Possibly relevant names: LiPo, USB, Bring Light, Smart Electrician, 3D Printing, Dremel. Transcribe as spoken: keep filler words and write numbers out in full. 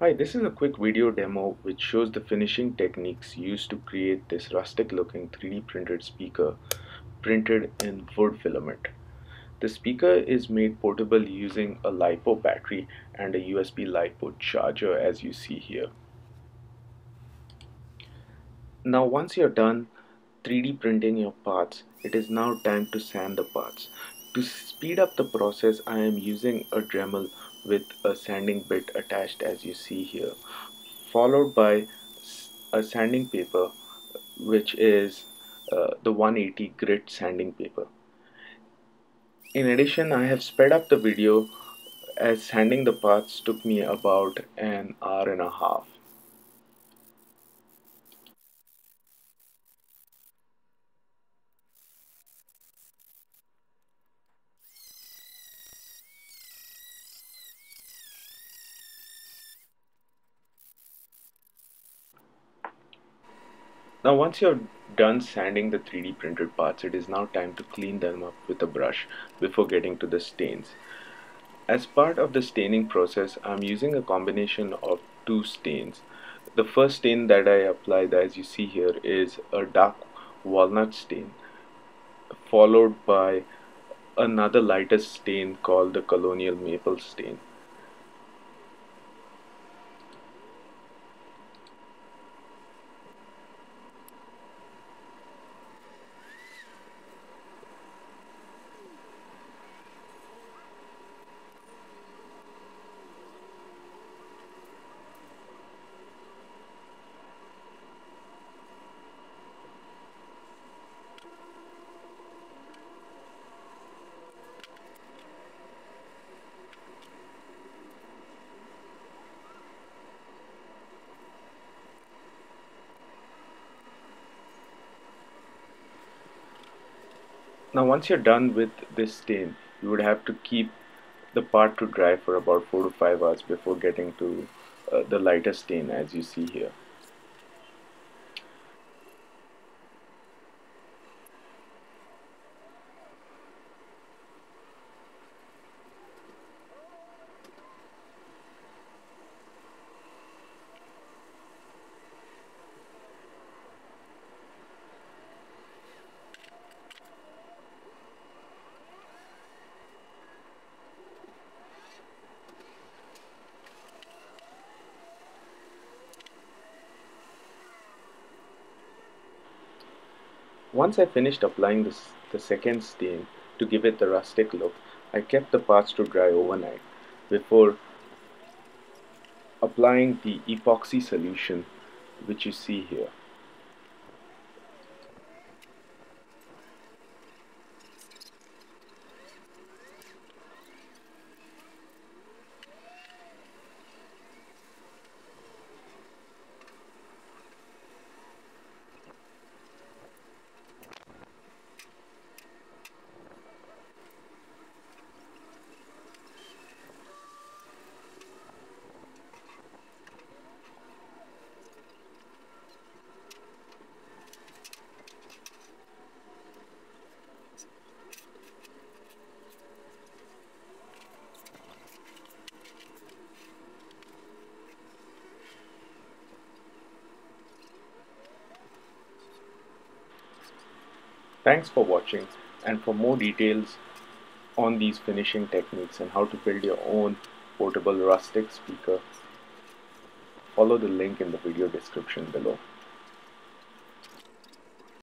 Hi, this is a quick video demo which shows the finishing techniques used to create this rustic looking three D printed speaker printed in wood filament. The speaker is made portable using a LiPo battery and a U S B LiPo charger, as you see here. Now once you're done three D printing your parts, it is now time to sand the parts. To speed up the process, I am using a Dremel with a sanding bit attached, as you see here, followed by a sanding paper, which is uh, the one eighty grit sanding paper. In addition, I have sped up the video as sanding the parts took me about an hour and a half. Now once you're done sanding the three D printed parts, it is now time to clean them up with a brush before getting to the stains. As part of the staining process, I'm using a combination of two stains. The first stain that I applied, as you see here, is a dark walnut stain, followed by another lighter stain called the Colonial Maple stain. Now once you're done with this stain, you would have to keep the part to dry for about four to five hours before getting to uh, the lighter stain, as you see here. Once I finished applying this, the second stain to give it the rustic look, I kept the parts to dry overnight before applying the epoxy solution, which you see here. Thanks for watching, and for more details on these finishing techniques and how to build your own portable rustic speaker, follow the link in the video description below.